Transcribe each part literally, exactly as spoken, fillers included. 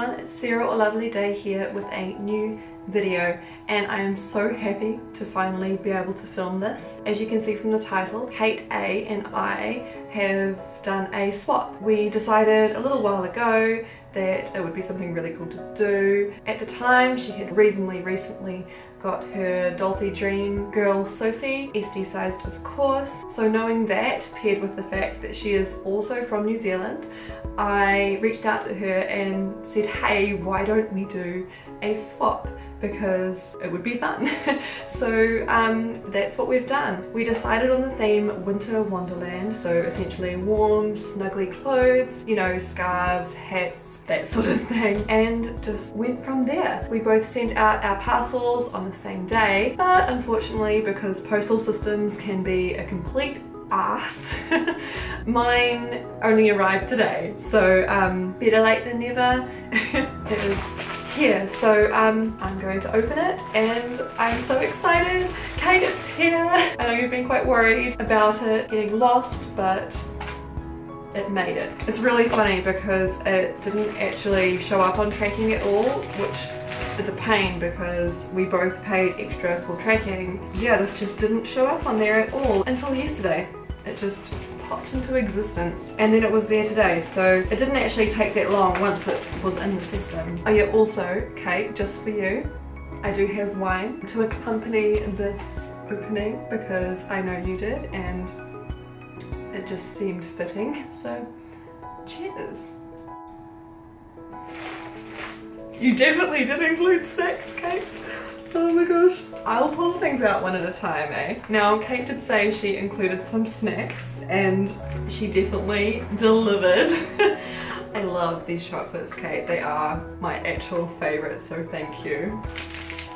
everyone, it's Sarah, a lovely day here with a new video, and I am so happy to finally be able to film this. As you can see from the title, Kate A and I have done a swap. We decided a little while ago that it would be something really cool to do. At the time, she had reasonably recently got her Dolphy Dream Girl Sophie, S D-sized of course. So knowing that, paired with the fact that she is also from New Zealand, I reached out to her and said, hey, why don't we do a swap? Because it would be fun. so um, that's what we've done. We decided on the theme Winter Wonderland, so essentially warm, snuggly clothes, you know, scarves, hats, that sort of thing, and just went from there. We both sent out our parcels on the same day, but unfortunately, because postal systems can be a complete ass, mine only arrived today, so um, better late than never. It is here, so um, I'm going to open it and I'm so excited. Kate, it's here. I know you've been quite worried about it getting lost, but it made it. It's really funny because it didn't actually show up on tracking at all, which is a pain because we both paid extra for tracking. Yeah, this just didn't show up on there at all until yesterday. It just popped into existence, and then it was there today, so it didn't actually take that long once it was in the system. Oh yeah, also, Kate, just for you, I do have wine to accompany this opening because I know you did and it just seemed fitting, so cheers. You definitely did include snacks, Kate. Oh my gosh. I'll pull things out one at a time, eh? Now, Kate did say she included some snacks, and she definitely delivered. I love these chocolates, Kate. They are my actual favourite, so thank you.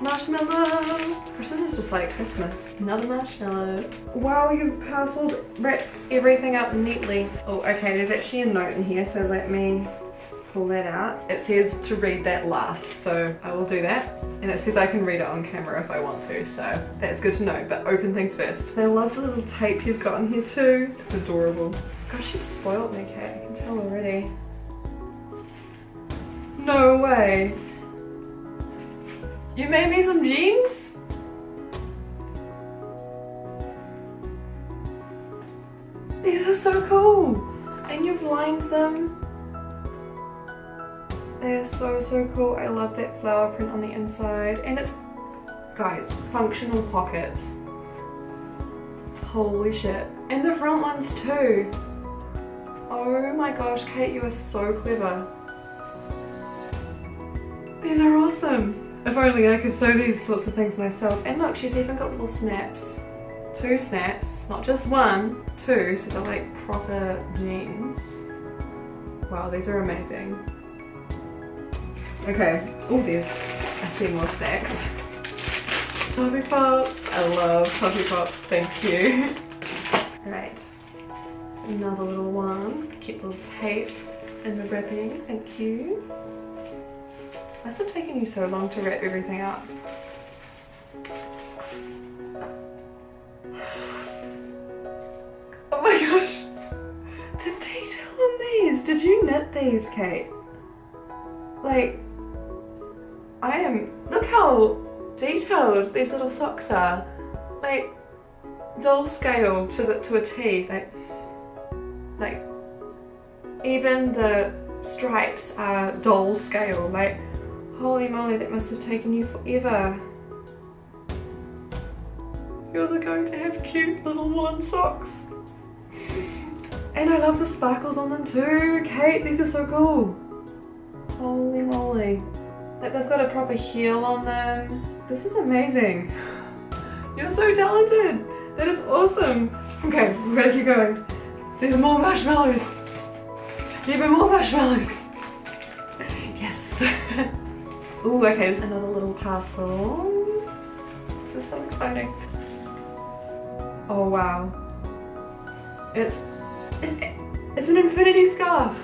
Marshmallow! This is just like Christmas. Another marshmallow. Wow, you've parceled, wrapped everything up neatly. Oh, okay, there's actually a note in here, so let me pull that out. It says to read that last, so I will do that, and it says I can read it on camera if I want to, so that's good to know, but open things first. I love the little tape you've got in here too. It's adorable. Gosh, you've spoiled me, Kate. I can tell already. No way. You made me some jeans? These are so cool! And you've lined them. They are so, so cool. I love that flower print on the inside. And it's, guys, functional pockets. Holy shit. And the front ones too. Oh my gosh, Kate, you are so clever. These are awesome. If only I could sew these sorts of things myself. And look, she's even got little snaps. Two snaps, not just one, two, so they're like proper jeans. Wow, these are amazing. Okay, oh there's, I see more snacks. Toffee Pops, I love Toffee Pops, thank you. Alright, another little one, cute little tape in the wrapping, thank you. Must have taken you so long to wrap everything up. Oh my gosh, the detail on these, did you knit these, Kate? Like, I am, look how detailed these little socks are, like doll scale to the, to a T, like, like even the stripes are doll scale, like holy moly, that must have taken you forever. Yours are going to have cute little woolen socks. And I love the sparkles on them too, Kate, these are so cool. Holy moly. Like they've got a proper heel on them. This is amazing. You're so talented. That is awesome. Okay, we're gonna keep going. There's more marshmallows. Even more marshmallows. Yes. Ooh, okay, there's another little parcel. This is so exciting. Oh wow. It's, it's, it's an infinity scarf.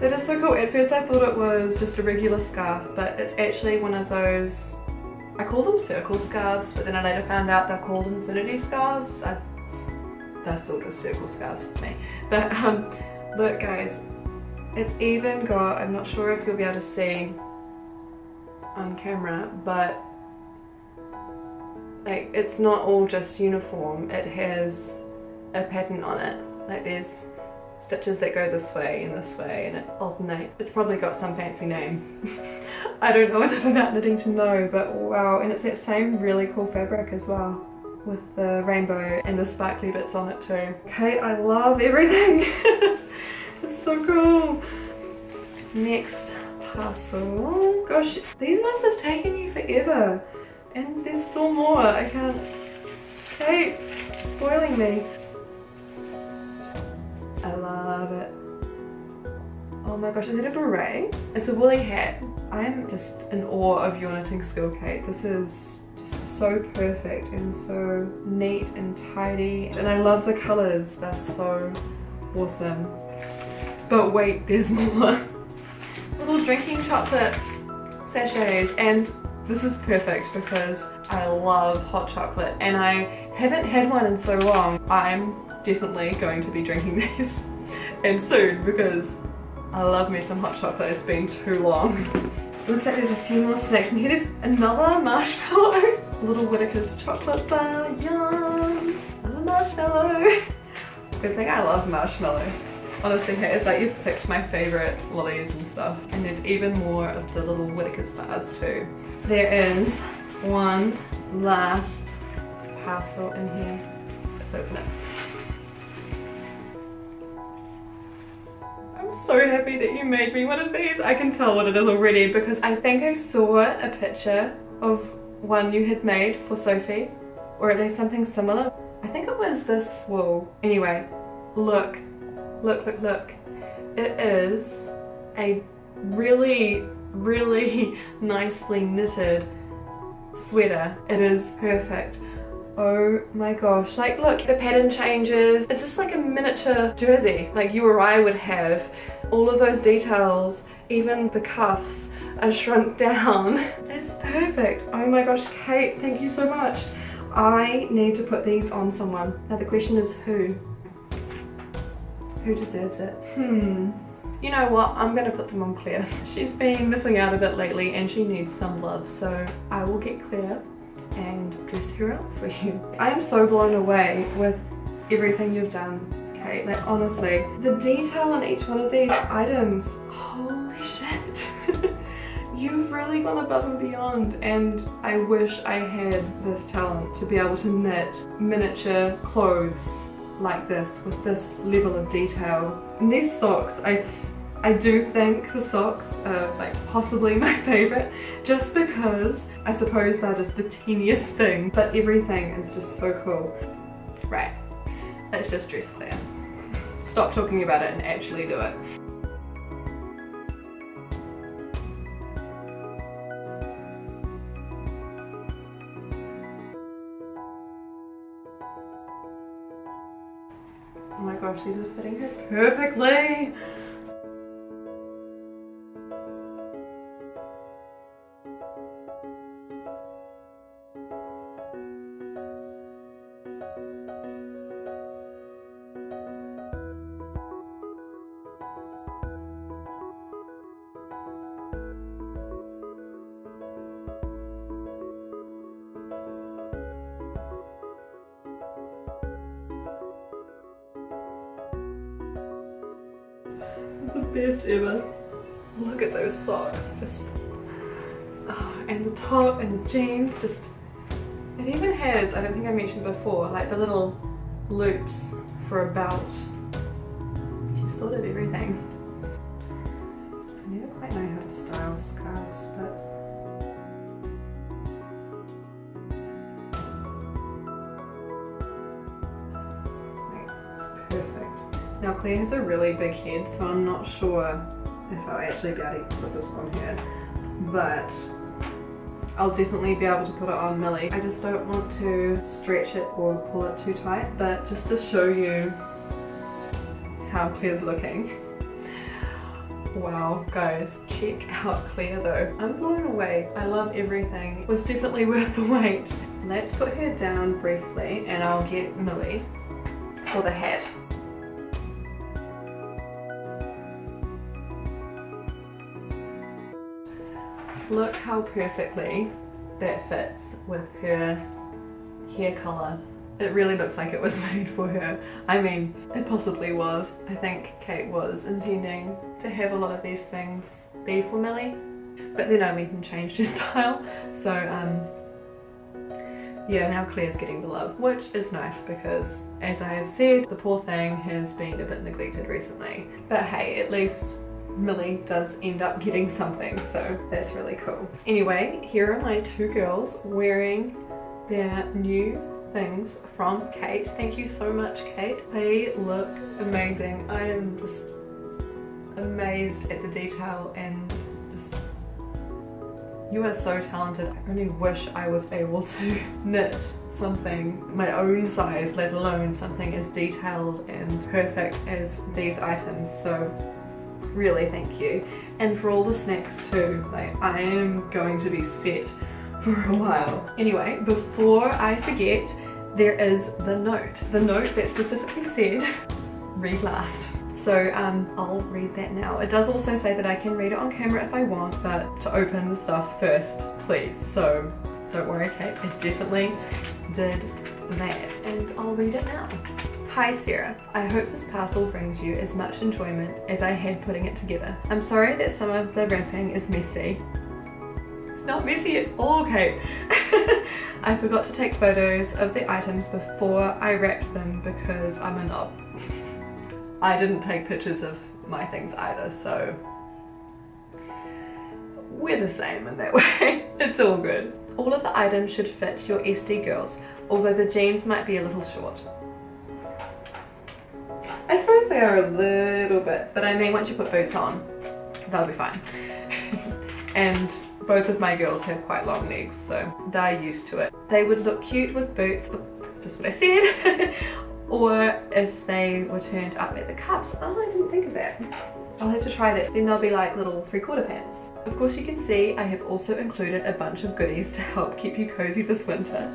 That is so cool. At first I thought it was just a regular scarf, but it's actually one of those, I call them circle scarves, but then I later found out they're called infinity scarves. I, they're still just circle scarves for me. But um, look guys, It's even got, I'm not sure if you'll be able to see on camera, but like it's not all just uniform, it has a pattern on it. Like there's stitches that go this way and this way and it alternates. It's probably got some fancy name. I don't know enough about knitting to know, but wow. And it's that same really cool fabric as well, with the rainbow and the sparkly bits on it too. Kate, I love everything. It's so cool. Next parcel. Gosh, these must have taken you forever. And there's still more. I can't. Kate, it's spoiling me. I love it. Oh my gosh, is it a beret? It's a woolly hat. I'm just in awe of your knitting skill, Kate. This is just so perfect and so neat and tidy. And I love the colours, they're so awesome. But wait, there's more. Little drinking chocolate sachets, and this is perfect because I love hot chocolate and I haven't had one in so long. I'm definitely going to be drinking these and soon because I love me some hot chocolate. It's been too long. Looks like there's a few more snacks in here. There's another marshmallow. A little Whitaker's chocolate bar. Yum! Another marshmallow. Good thing I love marshmallow. Honestly, it's like you've picked my favourite lollies and stuff. And there's even more of the little Whitaker's bars too. There is one last parcel in here. Let's open it. So happy that you made me one of these. I can tell what it is already because I think I saw a picture of one you had made for Sophie, or at least something similar. I think it was this wool. Anyway, look, look, look, look. It is a really, really nicely knitted sweater. It is perfect. Oh my gosh, like look, the pattern changes. It's just like a miniature jersey like you or I would have. All of those details, even the cuffs are shrunk down. It's perfect. Oh my gosh, Kate, thank you so much. I need to put these on someone. Now the question is who? Who deserves it? Hmm. You know what, I'm gonna put them on Claire. She's been missing out a bit lately and she needs some love, so I will get Claire and dress her up for you. I'm so blown away with everything you've done, Kate. Like honestly, the detail on each one of these items, holy shit. You've really gone above and beyond, and I wish I had this talent to be able to knit miniature clothes like this with this level of detail. And these socks, I I do think the socks are like possibly my favourite, just because I suppose they're just the teeniest thing, but everything is just so cool. Right, let's just dress Claire. Stop talking about it and actually do it. Oh my gosh, these are fitting her perfectly! The best ever. Look at those socks, just oh, and the top and the jeans, just it even has, I don't think I mentioned before, like the little loops for a belt. She's thought of everything. So I never quite know how to style scarves, but now Claire has a really big head, so I'm not sure if I'll actually be able to put this on her, but I'll definitely be able to put it on Millie. I just don't want to stretch it or pull it too tight, but just to show you how Claire's looking. Wow, guys, check out Claire though. I'm blown away. I love everything. It was definitely worth the wait. Let's put her down briefly and I'll get Millie for the hat. Look how perfectly that fits with her hair colour. It really looks like it was made for her. I mean, it possibly was. I think Kate was intending to have a lot of these things be for Millie, but then I went and changed her style. So um, yeah, now Claire's getting the love, which is nice because, as I have said, the poor thing has been a bit neglected recently. But hey, at least Millie does end up getting something, so that's really cool. Anyway, here are my two girls wearing their new things from Kate. Thank you so much, Kate. They look amazing. I am just amazed at the detail and just... You are so talented. I only wish I was able to knit something my own size, let alone something as detailed and perfect as these items, so really thank you. And for all the snacks too, like, I am going to be set for a while. Anyway, before I forget, there is the note. The note that specifically said, read last. So um, I'll read that now. It does also say that I can read it on camera if I want, but to open the stuff first, please. So don't worry, Kate, I definitely did that. And I'll read it now. Hi Sarah, I hope this parcel brings you as much enjoyment as I had putting it together. I'm sorry that some of the wrapping is messy. It's not messy at all, Kate. I forgot to take photos of the items before I wrapped them because I'm a knob. I didn't take pictures of my things either, so we're the same in that way. It's all good. All of the items should fit your S D girls, although the jeans might be a little short. I suppose they are a little bit, but I mean, once you put boots on, they'll be fine. And both of my girls have quite long legs, so they're used to it. They would look cute with boots, just what I said. Or if they were turned up at the cuffs. Oh, I didn't think of that. I'll have to try that. Then they'll be like little three-quarter pants. Of course, you can see I have also included a bunch of goodies to help keep you cozy this winter.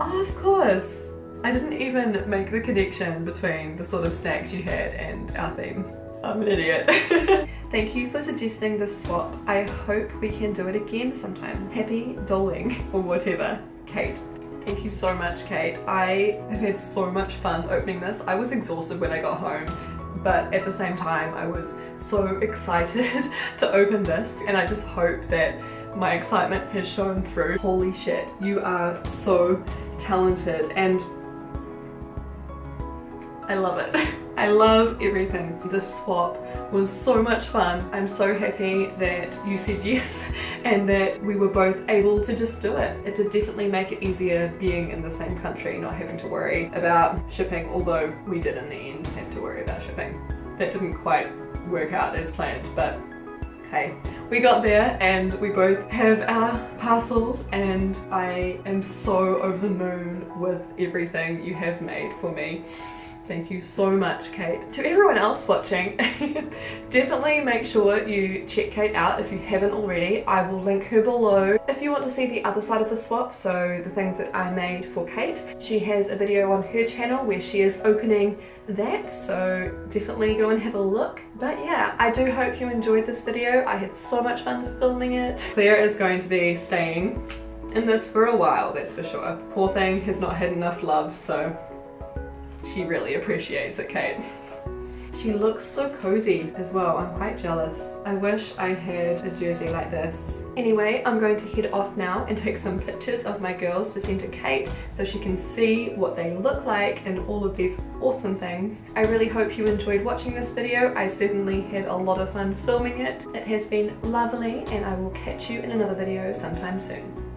Oh, of course. I didn't even make the connection between the sort of snacks you had and our theme. I'm an idiot. Thank you for suggesting this swap. I hope we can do it again sometime. Happy doling or whatever, Kate. Thank you so much, Kate. I have had so much fun opening this. I was exhausted when I got home, but at the same time I was so excited to open this, and I just hope that my excitement has shown through. Holy shit, you are so talented and I love it. I love everything. This swap was so much fun. I'm so happy that you said yes and that we were both able to just do it. It did definitely make it easier being in the same country, not having to worry about shipping, although we did in the end have to worry about shipping. That didn't quite work out as planned, but hey, we got there and we both have our parcels, and I am so over the moon with everything you have made for me. Thank you so much, Kate. To everyone else watching, definitely make sure you check Kate out if you haven't already. I will link her below. If you want to see the other side of the swap, so the things that I made for Kate, she has a video on her channel where she is opening that, so definitely go and have a look. But yeah, I do hope you enjoyed this video. I had so much fun filming it. Claire is going to be staying in this for a while, that's for sure. Poor thing has not had enough love, so she really appreciates it, Kate. She looks so cozy as well. I'm quite jealous. I wish I had a jersey like this. Anyway, I'm going to head off now and take some pictures of my girls to send to Kate so she can see what they look like and all of these awesome things. I really hope you enjoyed watching this video. I certainly had a lot of fun filming it. It has been lovely, and I will catch you in another video sometime soon.